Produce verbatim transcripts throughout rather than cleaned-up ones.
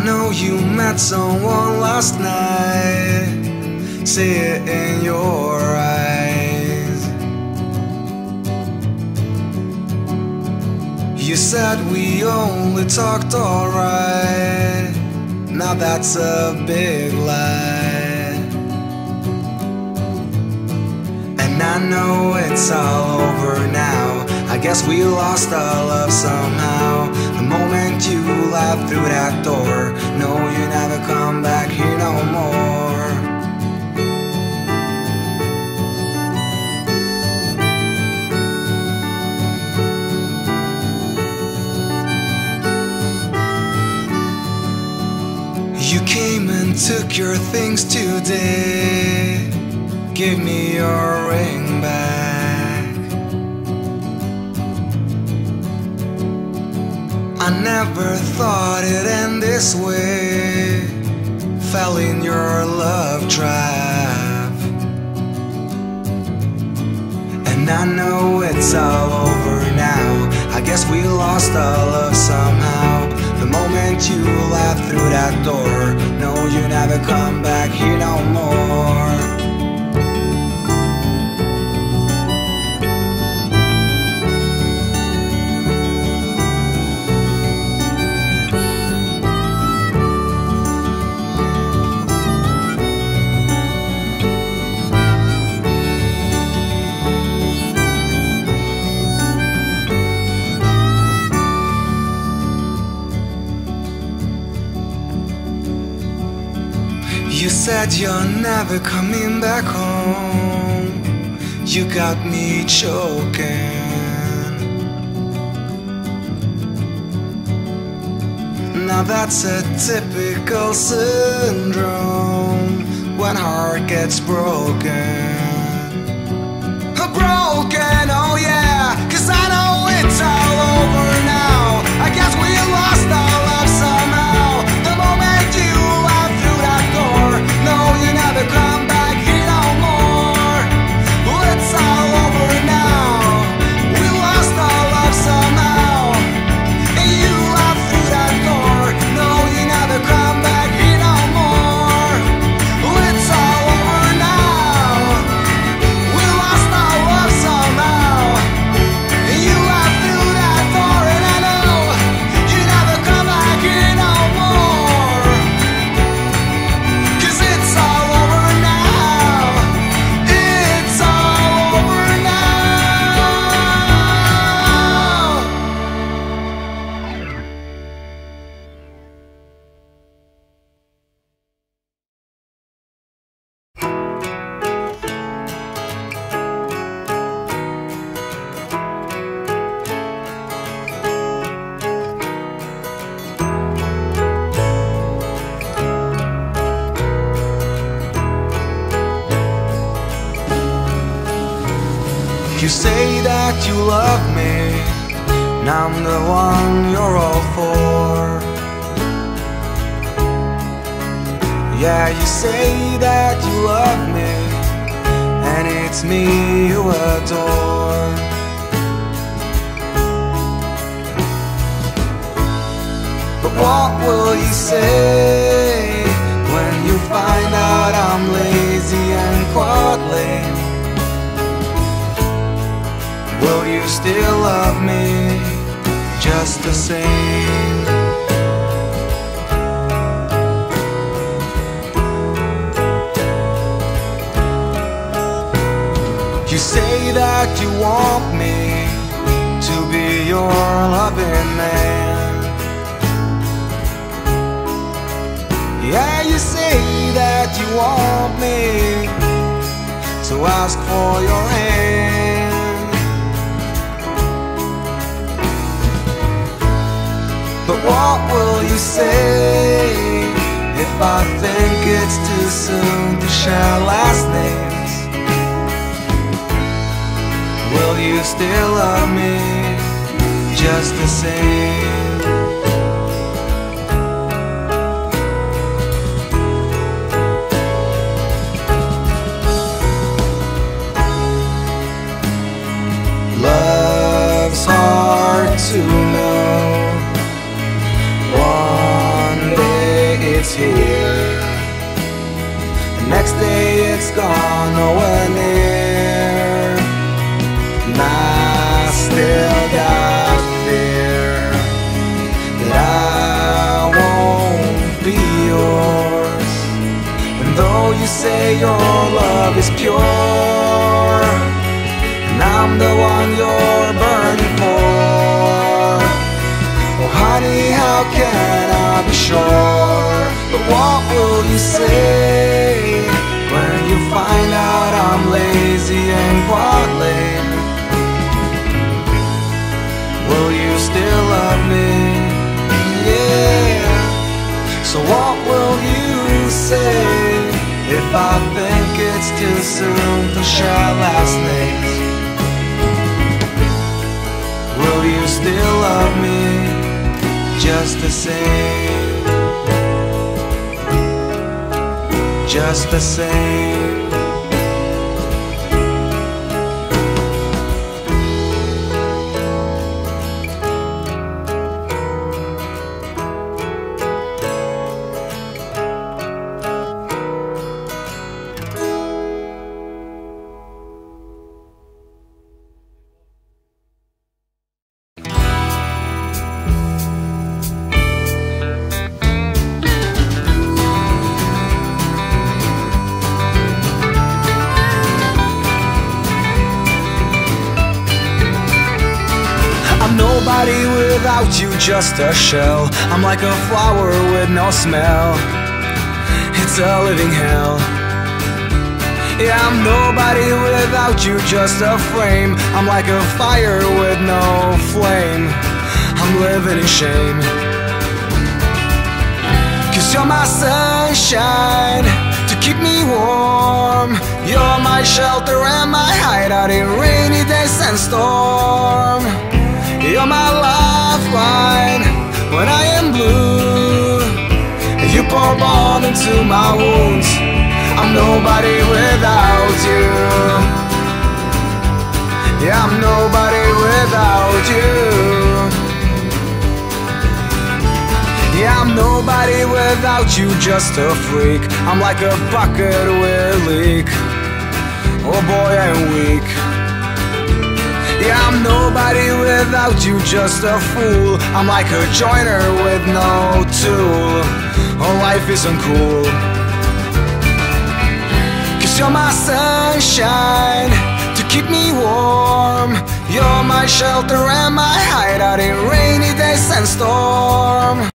I know you met someone last night. See it in your eyes. You said we only talked alright. Now that's a big lie. And I know it's all over now. I guess we lost our love somehow. The moment you left through that door, no, you never come back here no more. You came and took your things today. Give me your ring back. I never thought it'd end this way. Fell in your love trap. And I know it's all over now. I guess we lost our love somehow. The moment you left through that door, no, you never come back here no more. You said you're never coming back home. You got me choking. Now that's a typical syndrome when heart gets broken. Broken, oh yeah, 'cause I know it's all over now. I guess we lost our love somehow. The moment you left through that door, no, you never come back here no more. It's all over now. We lost our love somehow. And you left through that door, no, you never come back here no more. It's all over now. We lost our love somehow. And you left through that door, and I know you never come back here no more. 'Cause it's all over now. It's all over now. You say that you love me, now I'm the one you're all for. Yeah, you say that you love me, and it's me you adore. But what will you say when you find out I'm lazy and quite lame? Will you still love me just the same? You say that you want me to be your loving man. Yeah, you say that you want me to ask for your hand. But what will you say if I think it's too soon to share last names? Will you still love me just the same? Love's hard to know. One day has gone nowhere near, and I still got fear that I won't be yours. And though you say your love is pure, and I'm the one you're burning for, oh honey, how can I be sure? But what will you say when you find out I'm lazy and quite lame? Will you still love me? Yeah. So what will you say if I think it's too soon to share last names? Will you still love me just the same? Just the same. Without you, just a shell. I'm like a flower with no smell. It's a living hell. Yeah, I'm nobody without you, just a flame. I'm like a fire with no flame. I'm living in shame. Cause you're my sunshine to keep me warm. You're my shelter and my hideout in rainy days and storm. You're my lifeline when I am blue. You pour balm into my wounds. I'm nobody without you. Yeah, I'm nobody without you. Yeah, I'm nobody without you, just a freak. I'm like a bucket with a leak. Oh boy, I'm weak. Yeah, I'm nobody without you, just a fool. I'm like a joiner with no tool. Oh, life isn't cool. Cause you're my sunshine to keep me warm. You're my shelter and my hideout in rainy days and storm.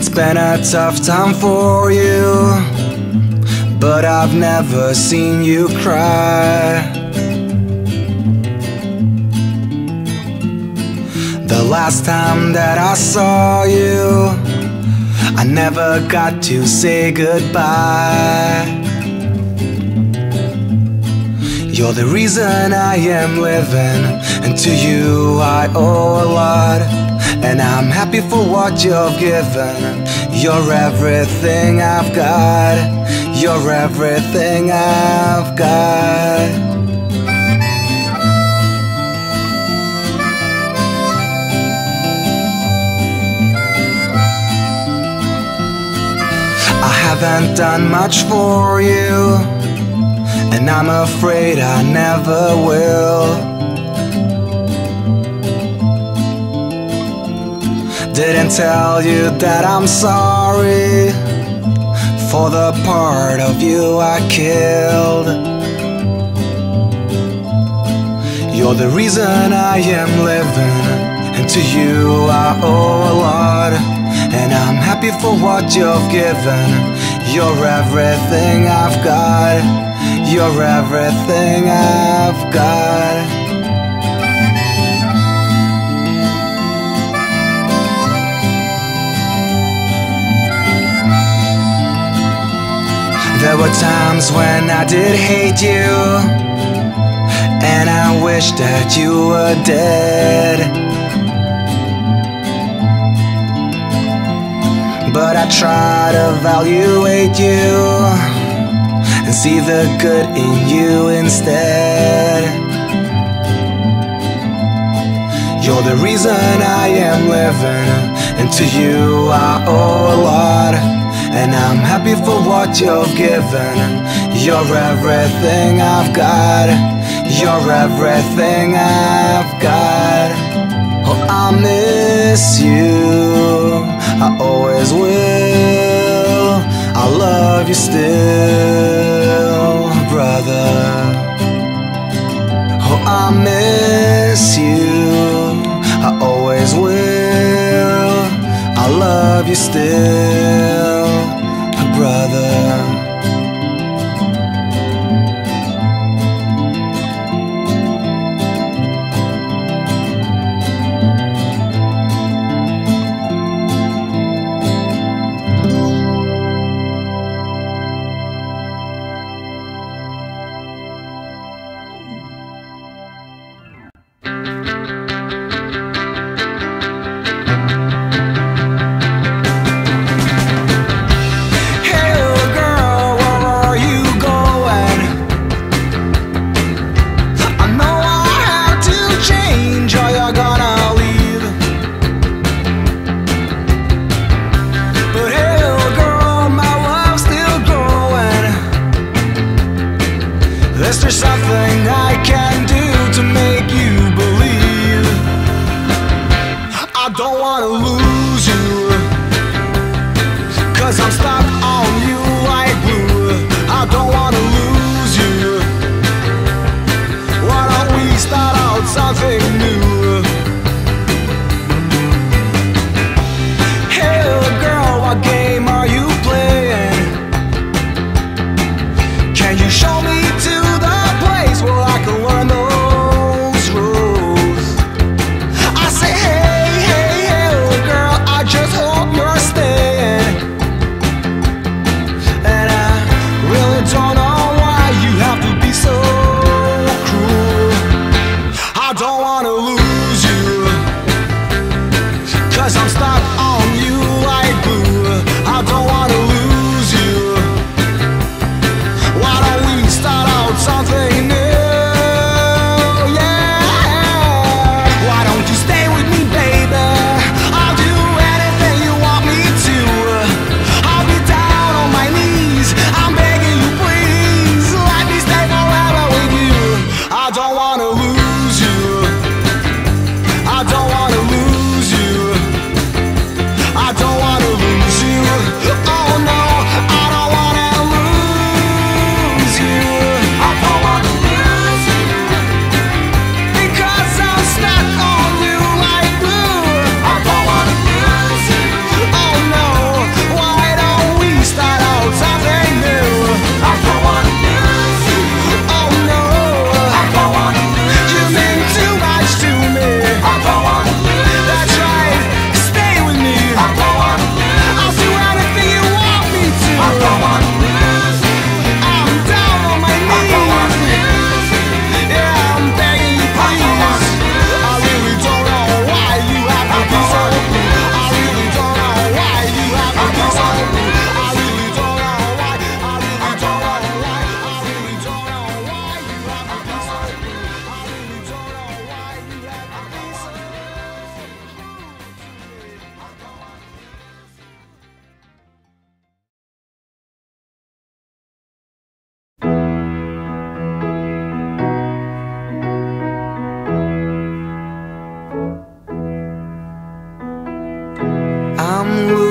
It's been a tough time for you, but I've never seen you cry. The last time that I saw you, I never got to say goodbye. You're the reason I am living, and to you I owe a lot. And I'm happy for what you've given. You're everything I've got. You're everything I've got. I haven't done much for you, and I'm afraid I never will. Didn't tell you that I'm sorry for the part of you I killed. You're the reason I am living, and to you I owe a lot. And I'm happy for what you've given. You're everything I've got. You're everything I've got. There were times when I did hate you, and I wish that you were dead. But I try to evaluate you and see the good in you instead. You're the reason I am living, and to you I owe a lot. And I'm happy for what you've given. You're everything I've got. You're everything I've got. Oh, I miss you, I always will. I love you still, brother. Oh, I miss you. I always will. I love you still, brother. Hey little girl,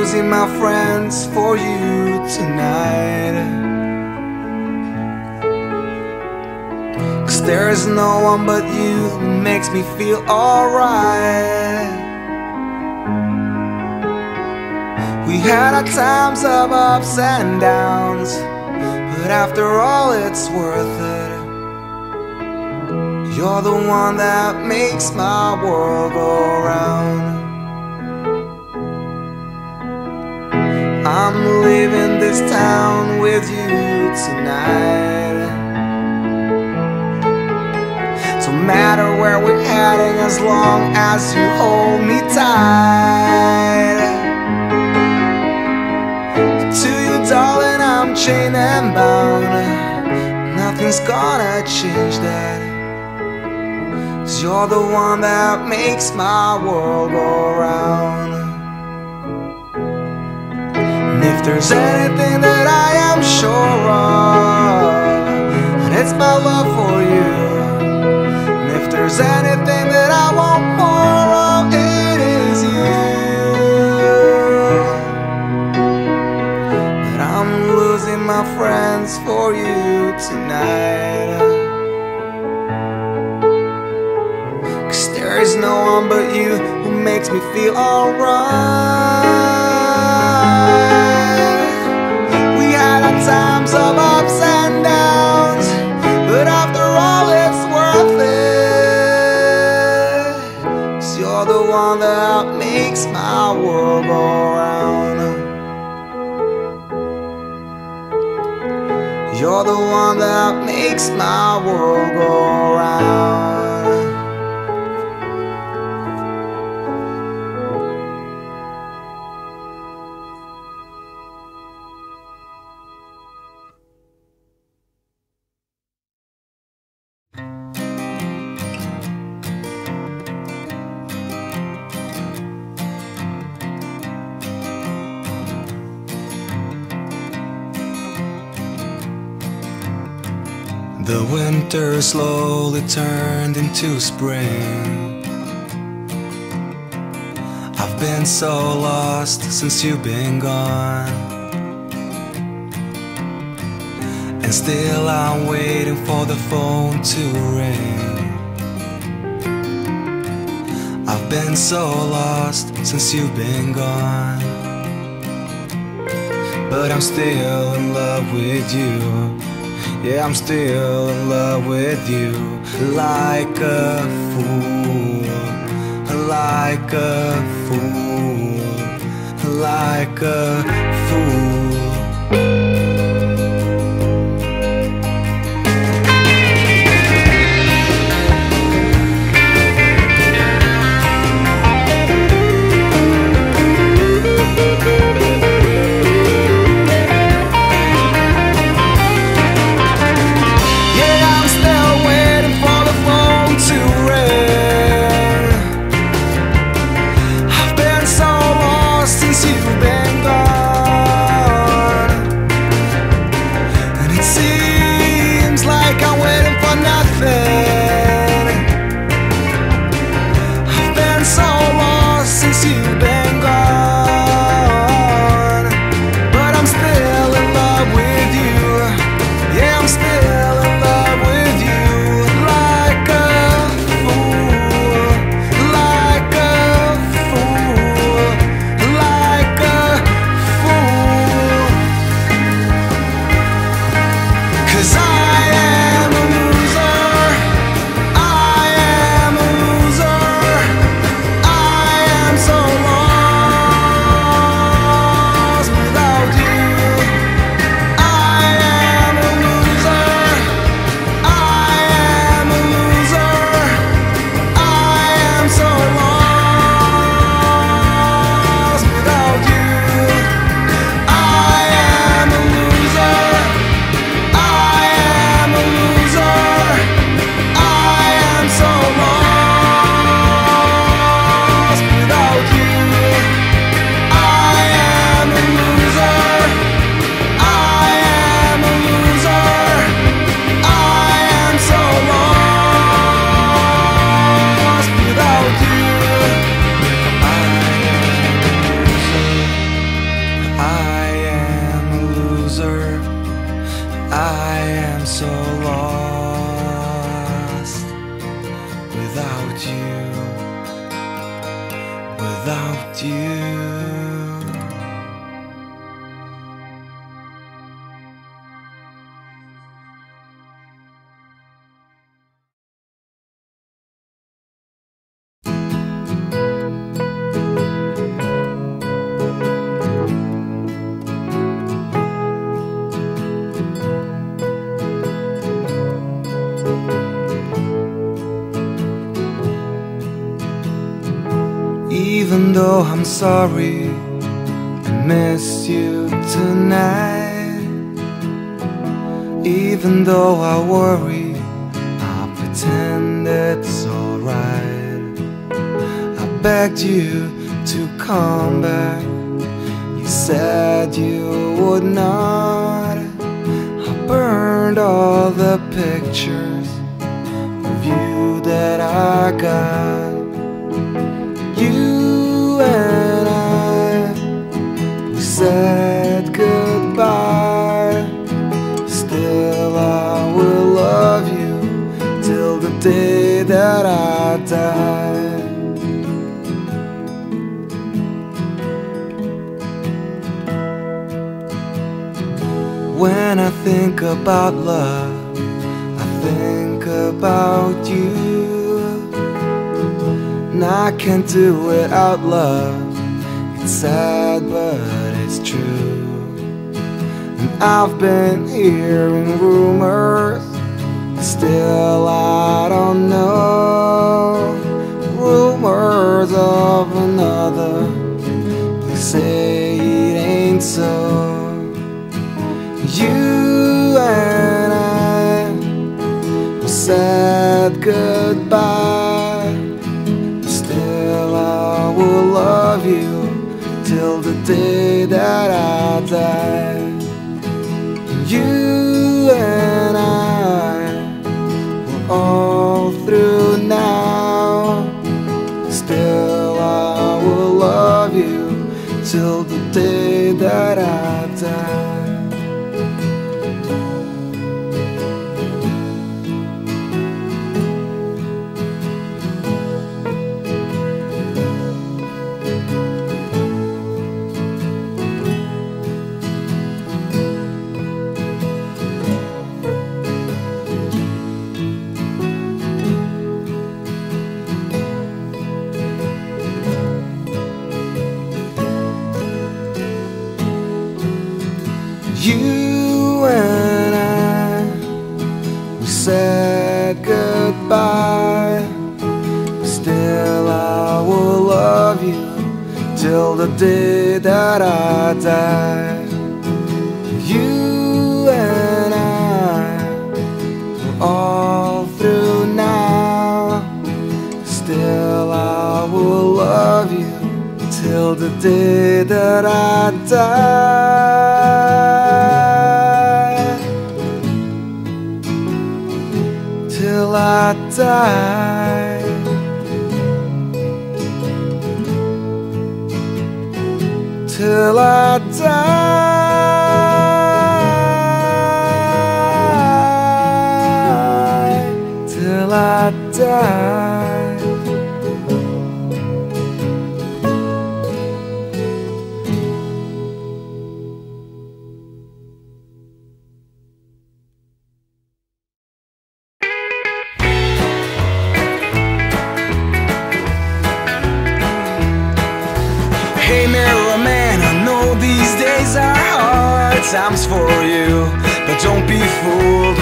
losing my friends for you tonight, 'cause there is no one but you who makes me feel alright. We had our times of ups and downs, but after all it's worth it. You're the one that makes my world go round. I'm leaving this town with you tonight. Don't matter where we're heading, as long as you hold me tight. To you, darling, I'm chained and bound. Nothing's gonna change that, 'cause you're the one that makes my world go round. If there's anything that I am sure of, and it's my love for you. And if there's anything that I want more of, it is you. But I'm losing my friends for you tonight, 'cause there is no one but you who makes me feel alright. Times of ups and downs, but after all it's worth it, 'cause you're the one that makes my world go round. You're the one that makes my world go round. The winter slowly turned into spring. I've been so lost since you've been gone, and still I'm waiting for the phone to ring. I've been so lost since you've been gone, but I'm still in love with you. Yeah, I'm still in love with you. Like a fool, like a fool, like a fool. You've been gone. without you, without you. Even though I'm sorry I missed you tonight, even though I worry, I pretend it's alright. I begged you to come back, you said you would not. I burned all the pictures of you that I got. You and I, we said goodbye. Still I will love you till the day that I die. When I think about love, I think about you. And I can't do without love. It's sad but it's true. And I've been hearing rumors, still I don't know. Rumors of another, they say it ain't so. You and I, we said goodbye. Love you till the day that I die. You and I, we're all through now. Still I will love you till the day that I die. You and I, we said goodbye. Still I will love you till the day that I die. You and I, we're all through now. Still I will love you till the day that I die. Till I die. Till I die. Till I die. Times for you, but don't be fooled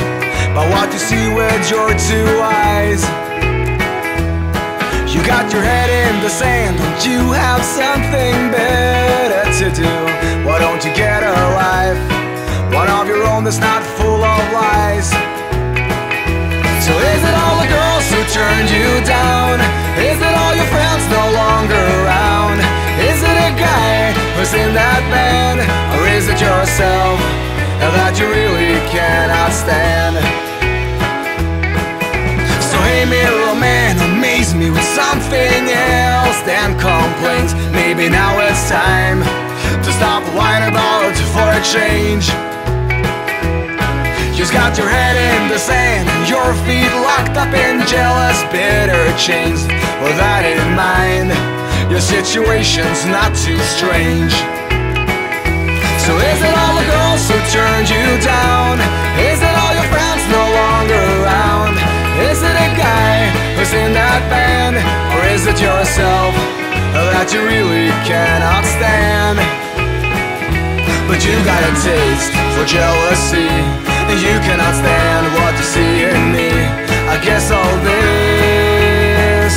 by what you see with your two eyes. You got your head in the sand, don't you have something better to do? Why don't you get a life, one of your own that's not full of lies? So is it all the girls who turned you down? Is it all your friends no longer around? Is it a guy who's in that band? Or is it yourself that you really cannot stand? So hey mirror man, amaze me with something else than complaints. Maybe now it's time to stop whining about for a change. You've got your head in the sand and your feet locked up in jealousy. this bitter change. With that in mind, your situation's not too strange. So is it all the girls who turned you down? Is it all your friends no longer around? Is it a guy who's in that band? Or is it yourself that you really cannot stand? But you got a taste for jealousy, and you cannot stand what you see in me. I guess all this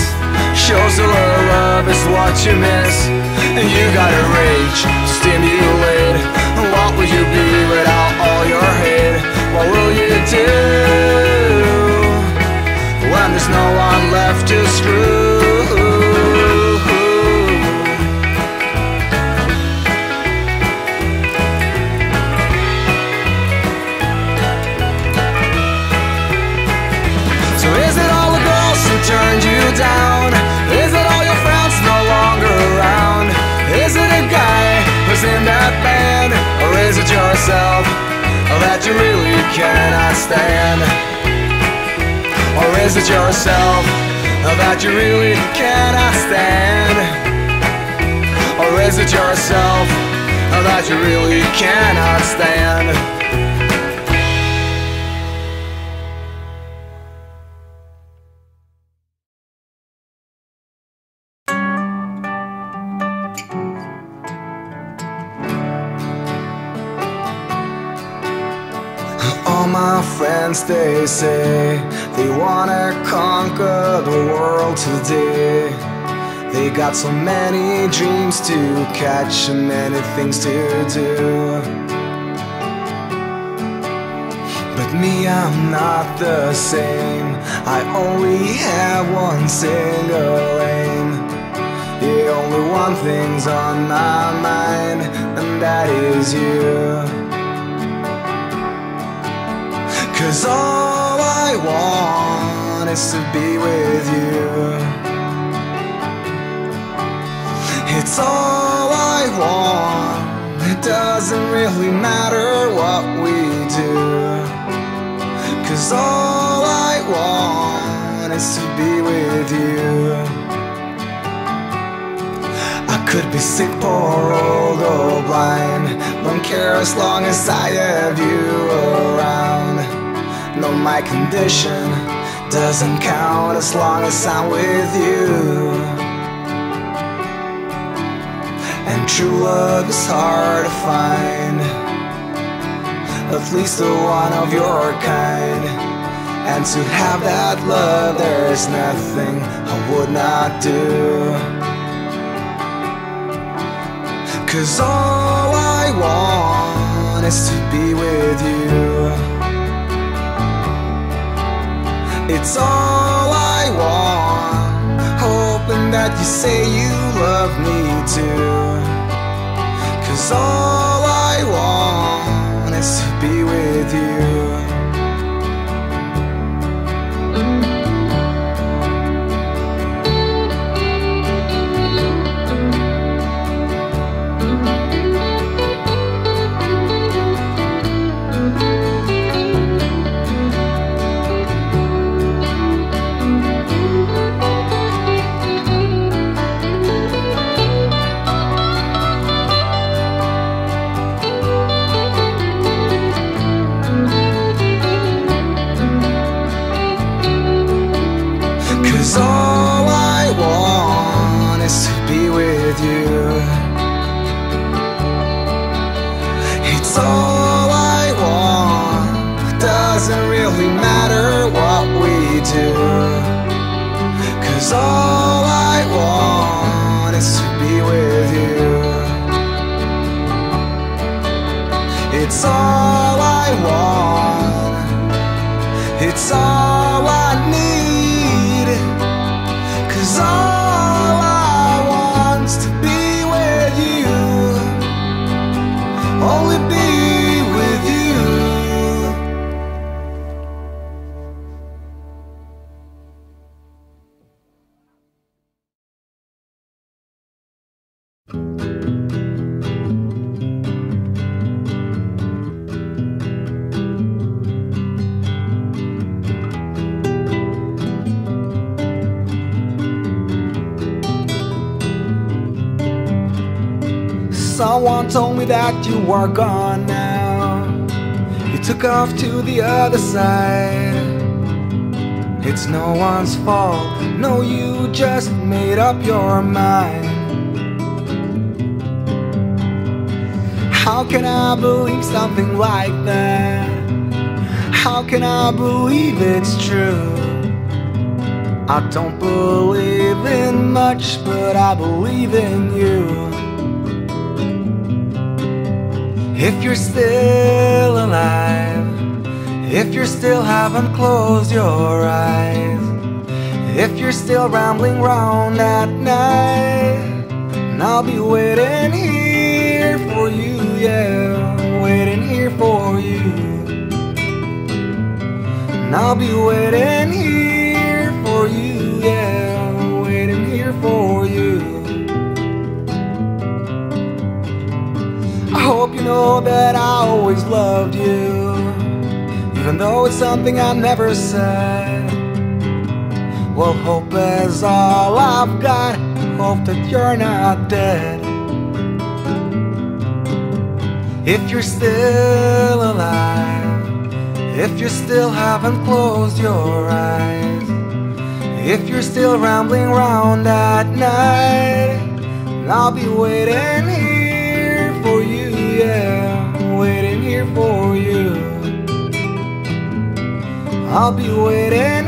shows the real love is what you miss. And you got a rage to stimulate. What will you be without all your hate? What will you do when there's no one left to screw? Turned you down? Is it all your friends no longer around? Is it a guy who's in that band? Or is it yourself that you really cannot stand? Or is it yourself that you really cannot stand? Or is it yourself that you really cannot stand? They say they wanna conquer the world today. They got so many dreams to catch and many things to do. But me, I'm not the same. I only have one single aim. The only one thing's on my mind, and that is you. 'Cause all I want is to be with you. It's all I want. It doesn't really matter what we do. 'Cause all I want is to be with you. I could be sick, poor, old, or blind. Don't care as long as I have you around. No, my condition doesn't count as long as I'm with you. And true love is hard to find, at least the one of your kind. And to have that love, there's nothing I would not do. 'Cause all I want is to be with you. It's all I want, hoping that you say you love me too. 'Cause all I want is to be with you. Someone told me that you were gone now. You took off to the other side. It's no one's fault. No, you just made up your mind. How can I believe something like that? How can I believe it's true? I don't believe in much, but I believe in you. If you're still alive, if you still haven't closed your eyes, if you're still rambling round at night, and I'll be waiting here for you, yeah, waiting here for you. And I'll be waiting here for you, yeah, waiting here for you. I hope you know that I always loved you, even though it's something I never said. Well, hope is all I've got. Hope that you're not dead. If you're still alive, if you still haven't closed your eyes, if you're still rambling round at night, I'll be waiting here for you, yeah, waiting here for you. I'll be waiting